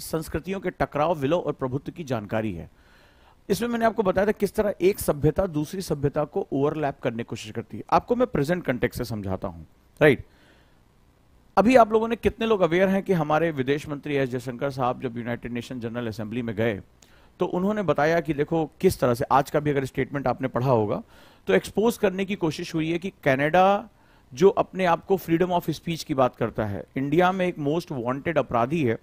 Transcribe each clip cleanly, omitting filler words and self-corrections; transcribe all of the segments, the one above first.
संस्कृतियों के टकराव, विलय और प्रभुत्व की जानकारी है। इसमें मैंने आपको बताया था किस तरह एक सभ्यता दूसरी सभ्यता को ओवरलैप करने की कोशिश करती है। आपको मैं प्रेजेंट कंटेक्स्ट से समझाता हूं, राइट। अभी आप लोगों ने कितने लोग अवेयर हैं कि हमारे विदेश मंत्री एस जयशंकर साहब जब यूनाइटेड नेशन जनरल असेंबली में गए तो उन्होंने बताया कि देखो किस तरह से, आज का भी अगर स्टेटमेंट आपने पढ़ा होगा तो एक्सपोज करने की कोशिश हुई है कि कनाडा जो अपने आप को फ्रीडम ऑफ स्पीच की बात करता है, इंडिया में एक मोस्ट वांटेड अपराधी है,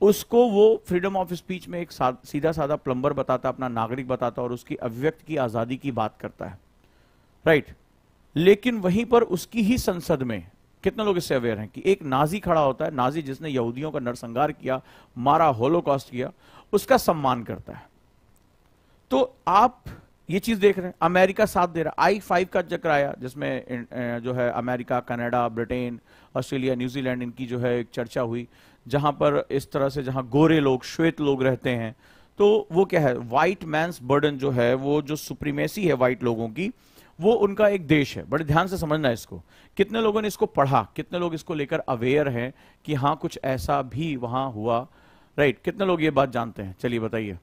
उसको वो फ्रीडम ऑफ स्पीच में एक सीधा साधा प्लम्बर बताता, अपना नागरिक बताता और उसकी अभिव्यक्ति की आज़ादी की बात करता है, राइट। लेकिन वहीं पर उसकी ही संसद में कितने लोग इससे अवेयर हैं कि एक नाजी खड़ा होता है, नाजी जिसने यहूदियों का नरसंहार किया, मारा, होलोकॉस्ट किया, उसका सम्मान करता है। तो आप ये चीज देख रहे हैं, अमेरिका साथ दे रहा है। I-5 का चक्र आया जिसमें जो है America, Canada, Britain, Australia, New Zealand, इनकी जो है एक चर्चा हुई, जहां पर इस तरह से जहां गोरे लोग, श्वेत लोग रहते हैं, तो वो क्या है, व्हाइट मैंस बर्डन जो है, वो जो सुप्रीमेसी है व्हाइट लोगों की, वो उनका एक देश है। बड़े ध्यान से समझना इसको, कितने लोगों ने इसको पढ़ा, कितने लोग इसको लेकर अवेयर हैं कि हाँ कुछ ऐसा भी वहां हुआ, राइट। कितने लोग ये बात जानते हैं, चलिए बताइए।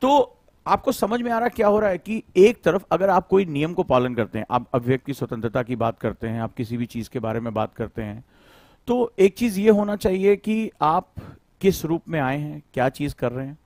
तो आपको समझ में आ रहा क्या हो रहा है कि एक तरफ अगर आप कोई नियम को पालन करते हैं, आप अभिव्यक्ति की स्वतंत्रता की बात करते हैं, आप किसी भी चीज के बारे में बात करते हैं, तो एक चीज ये होना चाहिए कि आप किस रूप में आए हैं, क्या चीज कर रहे हैं,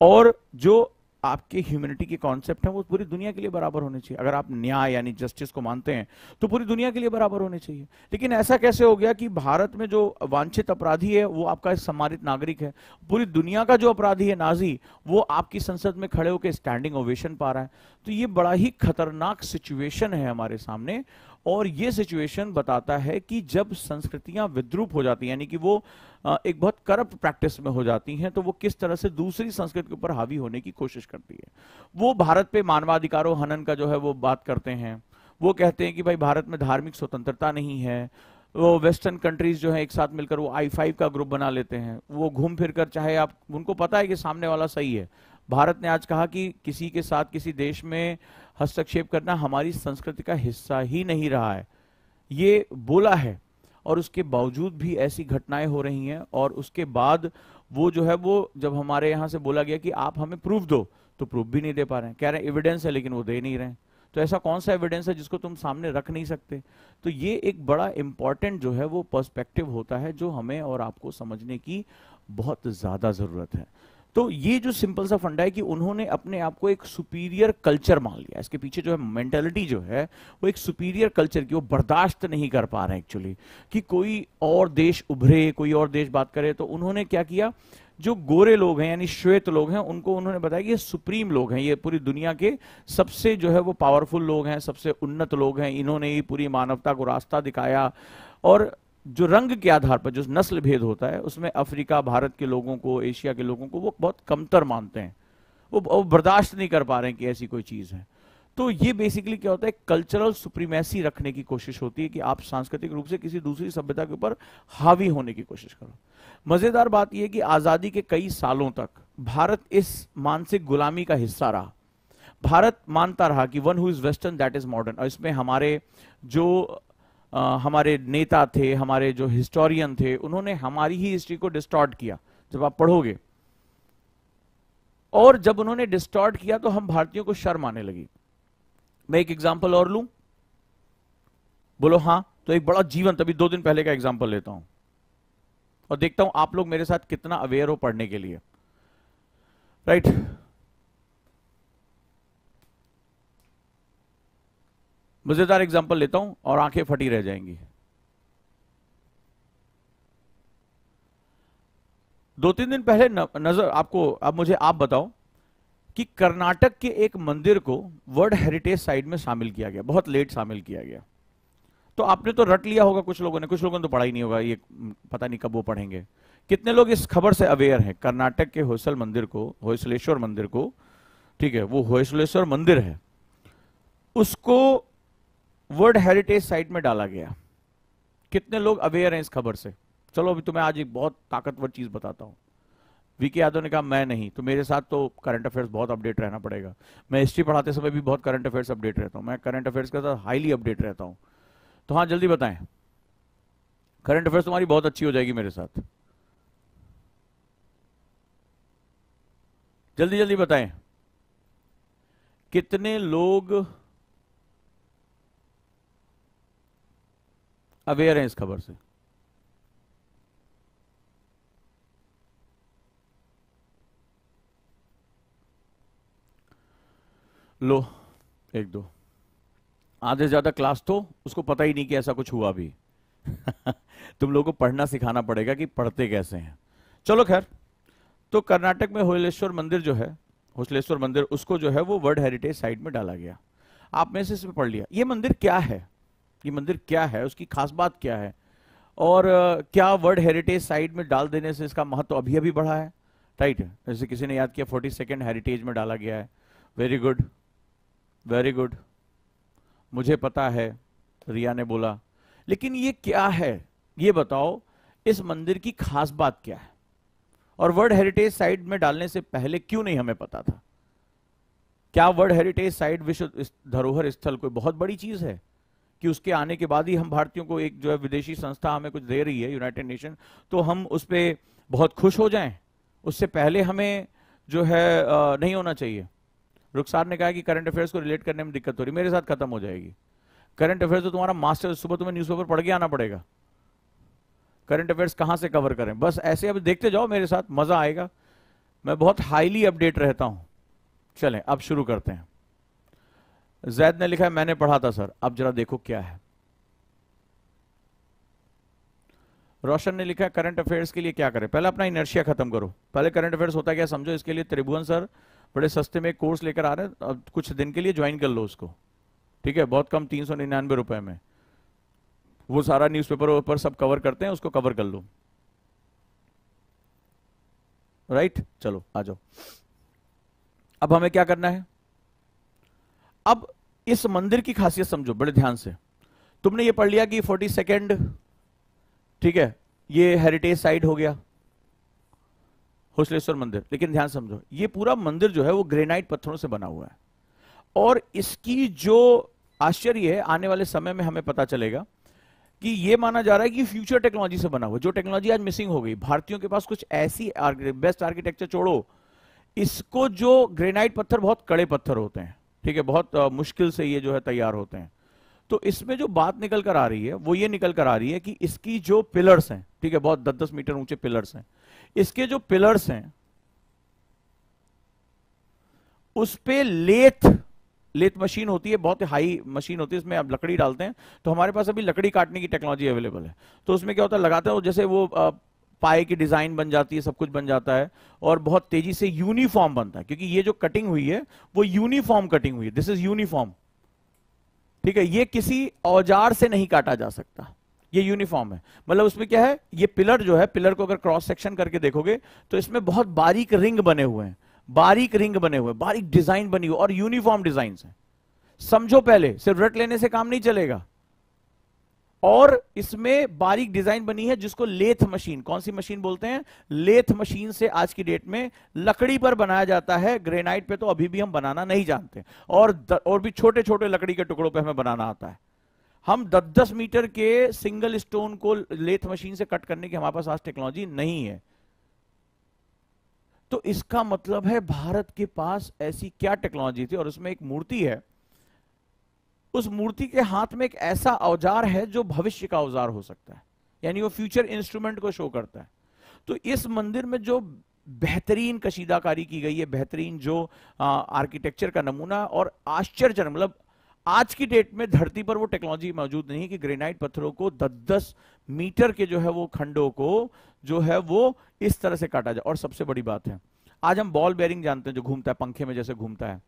और जो आपके ह्यूमैनिटी के कॉन्सेप्ट हैं वो पूरी दुनिया के लिए बराबर होने चाहिए। अगर आप न्याय यानी जस्टिस को मानते हैं तो पूरी दुनिया के लिए बराबर होने चाहिए। लेकिन ऐसा कैसे हो गया कि भारत में जो वांछित अपराधी है वो आपका सम्मानित नागरिक है, पूरी दुनिया का जो अपराधी है नाजी वो आपकी संसद में खड़े होकर स्टैंडिंग ओवेशन पा रहा है। तो ये बड़ा ही खतरनाक सिचुएशन है हमारे सामने, और ये सिचुएशन बताता है कि जब संस्कृतियां विद्रूप हो जाती हैं, यानी कि वो एक बहुत करप्ट प्रैक्टिस में हो जाती हैं, तो वो किस तरह से दूसरी संस्कृति के ऊपर हावी होने की कोशिश करती है। वो भारत पे मानवाधिकारों हनन का जो है वो बात करते हैं, वो कहते हैं कि भाई भारत में धार्मिक स्वतंत्रता नहीं है। वो वेस्टर्न कंट्रीज जो है एक साथ मिलकर वो I-5 का ग्रुप बना लेते हैं, वो घूम फिर कर, चाहे आप, उनको पता है कि सामने वाला सही है। भारत ने आज कहा कि किसी के साथ किसी देश में हस्तक्षेप करना हमारी संस्कृति का हिस्सा ही नहीं रहा है, ये बोला है, और उसके बावजूद भी ऐसी घटनाएं हो रही हैं। और उसके बाद वो जो है वो जब हमारे यहाँ से बोला गया कि आप हमें प्रूफ दो, तो प्रूफ भी नहीं दे पा रहे हैं, कह रहे हैं एविडेंस है लेकिन वो दे नहीं रहे हैं। तो ऐसा कौन सा एविडेंस है जिसको तुम सामने रख नहीं सकते। तो ये एक बड़ा इंपॉर्टेंट जो है वो पर्सपेक्टिव होता है जो हमें और आपको समझने की बहुत ज़्यादा ज़रूरत है। तो ये जो सिंपल सा फंडा है कि उन्होंने अपने आप को एक सुपीरियर कल्चर मान लिया, इसके पीछे जो है मेंटालिटी जो है वो एक सुपीरियर कल्चर की, वो बर्दाश्त नहीं कर पा रहे हैं एक्चुअली कि कोई और देश उभरे, कोई और देश बात करे। तो उन्होंने क्या किया, जो गोरे लोग हैं यानी श्वेत लोग हैं उनको उन्होंने बताया कि ये सुप्रीम लोग हैं, ये पूरी दुनिया के सबसे जो है वो पावरफुल लोग हैं, सबसे उन्नत लोग हैं, इन्होंने ही पूरी मानवता को रास्ता दिखाया। और जो रंग के आधार पर जो नस्ल भेद होता है उसमें अफ्रीका, भारत के लोगों को, एशिया के लोगों को वो बहुत कमतर मानते हैं, वो बर्दाश्त नहीं कर पा रहे हैं कि ऐसी कोई चीज़ है। तो ये बेसिकली क्या होता है, कल्चरल सुप्रीमेसी रखने की कोशिश होती है कि आप सांस्कृतिक रूप से किसी दूसरी सभ्यता के ऊपर हावी होने की कोशिश करो। मज़ेदार बात यह कि आज़ादी के कई सालों तक भारत इस मानसिक गुलामी का हिस्सा रहा। भारत मानता रहा कि one who is western that is modern, और इसमें हमारे जो हमारे नेता थे, हमारे जो हिस्टोरियन थे, उन्होंने हमारी ही हिस्ट्री को डिस्टॉर्ट किया जब आप पढ़ोगे। और जब उन्होंने डिस्टॉर्ट किया तो हम भारतीयों को शर्म आने लगी। मैं एक एग्जांपल और लूं, बोलो हाँ, तो एक बड़ा जीवंत, अभी 2 दिन पहले का एग्जांपल लेता हूं और देखता हूं आप लोग मेरे साथ कितना अवेयर हो पढ़ने के लिए, राइट। मजेदार एग्जाम्पल लेता हूं और आंखें फटी रह जाएंगी। 2-3 दिन पहले नजर आपको, अब मुझे आप बताओ कि कर्नाटक के एक मंदिर को वर्ल्ड हेरिटेज साइट में शामिल किया गया, बहुत लेट शामिल किया गया। तो आपने तो रट लिया होगा, कुछ लोगों ने तो पढ़ा ही नहीं होगा, ये पता नहीं कब वो पढ़ेंगे। कितने लोग इस खबर से अवेयर हैं, कर्नाटक के होयसलेश्वर मंदिर को, ठीक है, वो होयसलेश्वर मंदिर है, उसको वर्ल्ड हेरिटेज साइट में डाला गया। कितने लोग अवेयर हैं इस खबर से? चलो अभी तुम्हें आज एक बहुत ताकतवर चीज बताता हूं। वीके यादव ने कहा मैं नहीं, तो मेरे साथ तो करंट अफेयर्स बहुत अपडेट रहना पड़ेगा। मैं हिस्ट्री पढ़ाते समय भी बहुत करंट अफेयर्स अपडेट रहता हूं, मैं करंट अफेयर्स के साथ हाईली अपडेट रहता हूं। तो हाँ जल्दी बताएं, करंट अफेयर्स तुम्हारी बहुत अच्छी हो जाएगी मेरे साथ। जल्दी जल्दी बताएं कितने लोग अवेयर हैं इस खबर से। लो एक दो, आधे से ज्यादा क्लास तो उसको पता ही नहीं कि ऐसा कुछ हुआ भी। तुम लोगों को पढ़ना सिखाना पड़ेगा कि पढ़ते कैसे हैं। चलो खैर, तो कर्नाटक में होयसलेश्वर मंदिर जो है, होयसलेश्वर मंदिर, उसको जो है वो वर्ल्ड हेरिटेज साइट में डाला गया। आप में से इसमें पढ़ लिया ये मंदिर क्या है, ये मंदिर क्या है, उसकी खास बात क्या है, और क्या वर्ल्ड हेरिटेज साइट में डाल देने से इसका महत्व अभी अभी बढ़ा है। राइट है, जैसे किसी ने याद किया 42nd हेरिटेज में डाला गया है। वेरी गुड वेरी गुड, मुझे पता है, रिया ने बोला। लेकिन ये क्या है ये बताओ, इस मंदिर की खास बात क्या है और वर्ल्ड हेरिटेज साइट में डालने से पहले क्यों नहीं हमें पता था। क्या वर्ल्ड हेरिटेज साइट विश्व धरोहर स्थल कोई बहुत बड़ी चीज है कि उसके आने के बाद ही हम भारतीयों को एक जो है विदेशी संस्था हमें कुछ दे रही है यूनाइटेड नेशन, तो हम उस पर बहुत खुश हो जाएं, उससे पहले हमें जो है नहीं होना चाहिए। रुखसार ने कहा कि करंट अफेयर्स को रिलेट करने में दिक्कत हो रही, मेरे साथ खत्म हो जाएगी। करंट अफेयर्स तो तुम्हारा मास्टर, सुबह तुम्हें न्यूज़पेपर पढ़ के आना पड़ेगा। करंट अफेयर्स कहाँ से कवर करें, बस ऐसे अब देखते जाओ मेरे साथ, मजा आएगा। मैं बहुत हाईली अपडेट रहता हूं। चलें अब शुरू करते हैं। जैद ने लिखा है मैंने पढ़ा था सर, अब जरा देखो क्या है। रोशन ने लिखा है करंट अफेयर्स के लिए क्या करें, पहले अपना इनर्शिया खत्म करो, पहले करंट अफेयर्स होता क्या समझो। इसके लिए त्रिभुवन सर बड़े सस्ते में कोर्स लेकर आ रहे हैं, अब कुछ दिन के लिए ज्वाइन कर लो उसको, ठीक है, बहुत कम 399 रुपए में वो सारा न्यूज़पेपर पर सब कवर करते हैं, उसको कवर कर लो। राइट, चलो आ जाओ। अब हमें क्या करना है, अब इस मंदिर की खासियत समझो बड़े ध्यान से। तुमने ये पढ़ लिया कि 42nd, ठीक है, ये हेरिटेज साइट हो गया होयसलेश्वर मंदिर। लेकिन ध्यान समझो, ये पूरा मंदिर जो है वो ग्रेनाइट पत्थरों से बना हुआ है और इसकी जो आश्चर्य है आने वाले समय में हमें पता चलेगा कि ये माना जा रहा है कि फ्यूचर टेक्नोलॉजी से बना हुआ, जो टेक्नोलॉजी आज मिसिंग हो गई भारतीयों के पास। कुछ ऐसी बेस्ट आर्किटेक्चर छोड़ो इसको, जो ग्रेनाइट पत्थर बहुत कड़े पत्थर होते हैं, ठीक है, बहुत मुश्किल से ये जो है तैयार होते हैं। तो इसमें जो बात निकल कर आ रही है वो ये निकल कर आ रही है कि इसकी जो पिलर्स हैं, ठीक है, बहुत 10-10 मीटर ऊंचे पिलर्स हैं, इसके जो पिलर्स हैं उस पे लेथ मशीन होती है, बहुत हाई मशीन होती है, इसमें आप लकड़ी डालते हैं। तो हमारे पास अभी लकड़ी काटने की टेक्नोलॉजी अवेलेबल है, तो उसमें क्या होता है, लगाते हैं जैसे वो पाए की डिजाइन बन जाती है, सब कुछ बन जाता है और बहुत तेजी से यूनिफॉर्म बनता है, क्योंकि ये जो कटिंग हुई है वो यूनिफॉर्म कटिंग हुई है। दिस इज यूनिफॉर्म, ठीक है, ये किसी औजार से नहीं काटा जा सकता, ये यूनिफॉर्म है। मतलब उसमें क्या है, ये पिलर जो है, पिलर को अगर क्रॉस सेक्शन करके देखोगे तो इसमें बहुत बारीक रिंग बने हुए हैं, बारीक रिंग बने हुए, बारीक डिजाइन बनी हुई और यूनिफॉर्म डिजाइन है। समझो, पहले सिर्फ रट लेने से काम नहीं चलेगा, और इसमें बारीक डिजाइन बनी है जिसको लेथ मशीन, कौन सी मशीन बोलते हैं, लेथ मशीन से आज की डेट में लकड़ी पर बनाया जाता है। ग्रेनाइट पे तो अभी भी हम बनाना नहीं जानते, और भी छोटे छोटे लकड़ी के टुकड़ों पे हमें बनाना आता है। हम 10-10 मीटर के सिंगल स्टोन को लेथ मशीन से कट करने की हमारे पास आज टेक्नोलॉजी नहीं है। तो इसका मतलब है भारत के पास ऐसी क्या टेक्नोलॉजी थी, और उसमें एक मूर्ति है, उस मूर्ति के हाथ में एक ऐसा औजार है जो भविष्य का औजार हो सकता है, यानी वो फ्यूचर इंस्ट्रूमेंट को शो करता है। तो इस मंदिर में जो बेहतरीन कशीदाकारी की गई है, बेहतरीन जो आर्किटेक्चर का नमूना और आश्चर्यजनक, मतलब आज की डेट में धरती पर वो टेक्नोलॉजी मौजूद नहीं है कि ग्रेनाइट पत्थरों को 10-10 मीटर के जो है वो खंडों को जो है वो इस तरह से काटा जाए। और सबसे बड़ी बात है, आज हम बॉल बेयरिंग जानते हैं जो घूमता है, पंखे में जैसे घूमता है,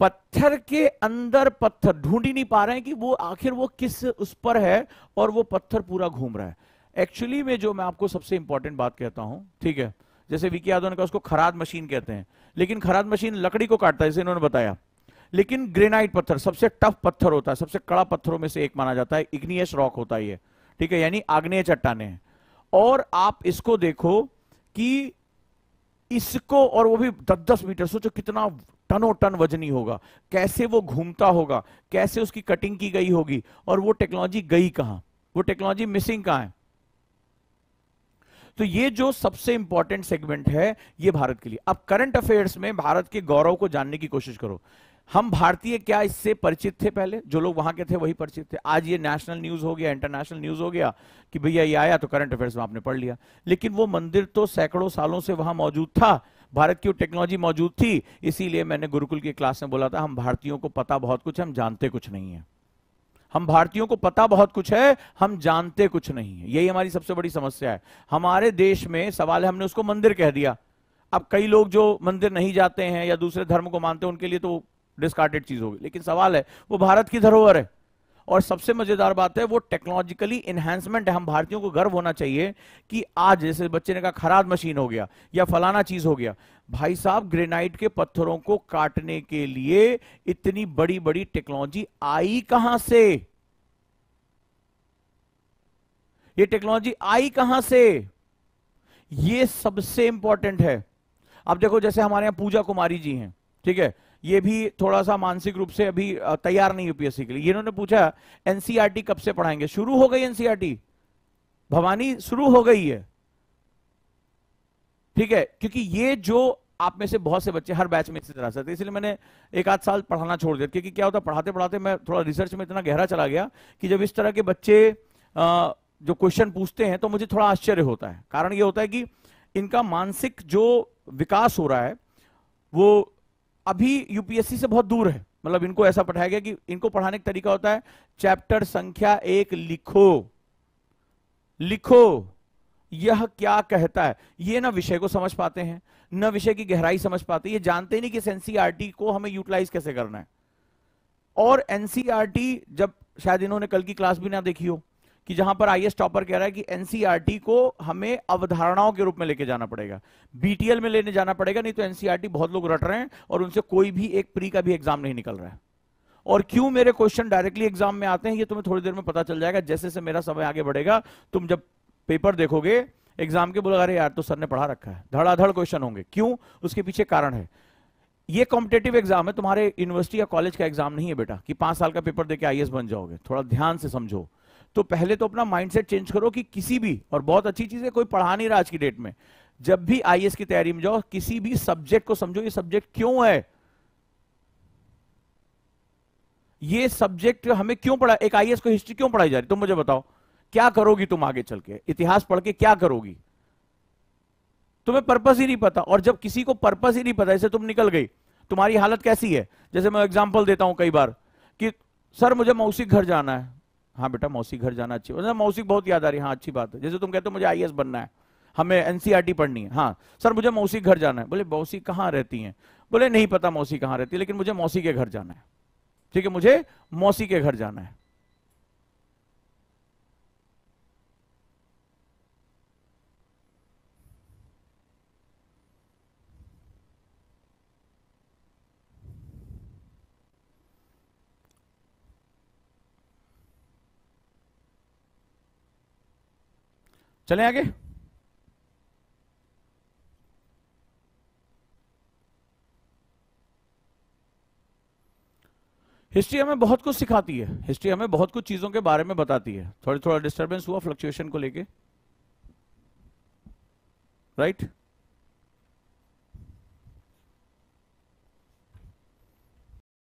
पत्थर के अंदर पत्थर ढूंढ ही नहीं पा रहे हैं कि वो आखिर वो किस उस पर है और वो पत्थर पूरा घूम रहा है। एक्चुअली में जो मैं आपको सबसे इंपॉर्टेंट बात कहता हूं, ठीक है, जैसे वीके यादव ने कहा उसको खराद मशीन कहते हैं, लेकिन खराद मशीन लकड़ी को काटता है जैसे इन्होंने बताया, लेकिन ग्रेनाइट पत्थर सबसे टफ पत्थर होता है, सबसे कड़ा पत्थरों में से एक माना जाता है, इग्नियस रॉक होता है ये, ठीक है, यानी आग्नेय चट्टाने हैं। और आप इसको देखो कि इसको, और वो भी 10-10 मीटर, सोचो कितना टनों टन वजनी होगा, कैसे वो घूमता होगा, कैसे उसकी कटिंग की गई होगी, और वो टेक्नोलॉजी गई कहां, वो टेक्नोलॉजी मिसिंग कहां है। तो ये जो सबसे इंपॉर्टेंट सेगमेंट है ये भारत के लिए। अब करंट अफेयर्स में भारत के गौरव को जानने की कोशिश करो। हम भारतीय क्या इससे परिचित थे? पहले जो लोग वहां के थे वही परिचित थे। आज ये नेशनल न्यूज हो गया, इंटरनेशनल न्यूज हो गया कि भैया ये आया तो करंट अफेयर्स में आपने पढ़ लिया, लेकिन वो मंदिर तो सैकड़ों सालों से वहां मौजूद था, भारत की टेक्नोलॉजी मौजूद थी। इसीलिए मैंने गुरुकुल की क्लास में बोला था हम भारतीयों को पता बहुत कुछ है, हम जानते कुछ नहीं है। हम भारतीयों को पता बहुत कुछ है, हम जानते कुछ नहीं है। यही हमारी सबसे बड़ी समस्या है। हमारे देश में सवाल है, हमने उसको मंदिर कह दिया। अब कई लोग जो मंदिर नहीं जाते हैं या दूसरे धर्म को मानते हैं उनके लिए तो डिस्कार्डेड चीज होगी, लेकिन सवाल है वो भारत की धरोहर है। और सबसे मजेदार बात है वो टेक्नोलॉजिकली एनहांसमेंट है। हम भारतीयों को गर्व होना चाहिए कि आज जैसे बच्चे ने कहा खराद मशीन हो गया या फलाना चीज हो गया, भाई साहब ग्रेनाइट के पत्थरों को काटने के लिए इतनी बड़ी बड़ी टेक्नोलॉजी आई कहां से? ये टेक्नोलॉजी आई कहां से? ये सबसे इंपॉर्टेंट है। अब देखो जैसे हमारे यहां पूजा कुमारी जी हैं, ठीक है, ये भी थोड़ा सा मानसिक रूप से अभी तैयार नहीं यूपीएससी के लिए। इन्होंने पूछा एनसीईआरटी कब से पढ़ाएंगे? शुरू हो गई एनसीईआरटी, भवानी शुरू हो गई है, ठीक है, क्योंकि ये जो आप में से बहुत से बच्चे हर बैच में इसी तरह से थे, इसलिए मैंने एक आध साल पढ़ाना छोड़ दिया, क्योंकि क्या होता पढ़ाते पढ़ाते मैं थोड़ा रिसर्च में इतना गहरा चला गया कि जब इस तरह के बच्चे जो क्वेश्चन पूछते हैं तो मुझे थोड़ा आश्चर्य होता है। कारण ये होता है कि इनका मानसिक जो विकास हो रहा है वो अभी यूपीएससी से बहुत दूर है। मतलब इनको ऐसा पढ़ाया गया कि इनको पढ़ाने का तरीका होता है चैप्टर संख्या 1 लिखो, लिखो यह क्या कहता है। ये ना विषय को समझ पाते हैं, ना विषय की गहराई समझ पाते हैं। ये जानते नहीं कि इस एनसीईआरटी को हमें यूटिलाइज कैसे करना है। और एनसीईआरटी जब शायद इन्होंने कल की क्लास भी ना देखी हो कि जहां पर आईएएस टॉपर कह रहा है कि एनसीईआरटी को हमें अवधारणाओं के रूप में लेके जाना पड़ेगा, बीटीएल में लेने जाना पड़ेगा, नहीं तो एनसीईआरटी बहुत लोग रट रहे हैं और उनसे कोई भी एक प्री का भी एग्जाम नहीं निकल रहा है। और क्यों मेरे क्वेश्चन डायरेक्टली एग्जाम में आते हैं ये तुम्हें थोड़ी देर में पता चल जाएगा। जैसे से मेरा समय आगे बढ़ेगा तुम जब पेपर देखोगे एग्जाम के बोला अरे यार तो सर ने पढ़ा रखा है, धड़ाधड़ क्वेश्चन होंगे। क्यों? उसके पीछे कारण है ये कॉम्पिटेटिव एग्जाम है, तुम्हारे यूनिवर्सिटी या कॉलेज का एग्जाम नहीं है बेटा कि 5 साल का पेपर देके आईएएस बन जाओगे। थोड़ा ध्यान से समझो। तो पहले तो अपना माइंडसेट चेंज करो कि किसी भी, और बहुत अच्छी चीज है कोई पढ़ा नहीं रहा आज की डेट में, जब भी आईएएस की तैयारी में जाओ किसी भी सब्जेक्ट को समझो ये सब्जेक्ट क्यों है, ये सब्जेक्ट हमें क्यों पढ़ा। एक आईएएस को हिस्ट्री क्यों पढ़ाई जा रही? तुम मुझे बताओ क्या करोगी तुम आगे चल के, इतिहास पढ़ के क्या करोगी? तुम्हें पर्पस ही नहीं पता। और जब किसी को पर्पस ही नहीं पता, जैसे तुम निकल गई, तुम्हारी हालत कैसी है? जैसे मैं एग्जाम्पल देता हूं कई बार कि सर मुझे मौसी घर जाना है। हाँ बेटा मौसी घर जाना अच्छी बात है, मौसी बहुत याद आ रही है, हाँ अच्छी बात है। जैसे तुम कहते हो मुझे आईएएस बनना है, हमें एनसीईआरटी पढ़नी है, हाँ सर मुझे मौसी घर जाना है। बोले मौसी कहाँ रहती हैं? बोले नहीं पता मौसी कहाँ रहती है, लेकिन मुझे मौसी के घर जाना है, ठीक है, मुझे मौसी के घर जाना है। चलें आगे। हिस्ट्री हमें बहुत कुछ सिखाती है, हिस्ट्री हमें बहुत कुछ चीजों के बारे में बताती है। थोड़ा डिस्टर्बेंस हुआ फ्लक्चुएशन को लेके, राइट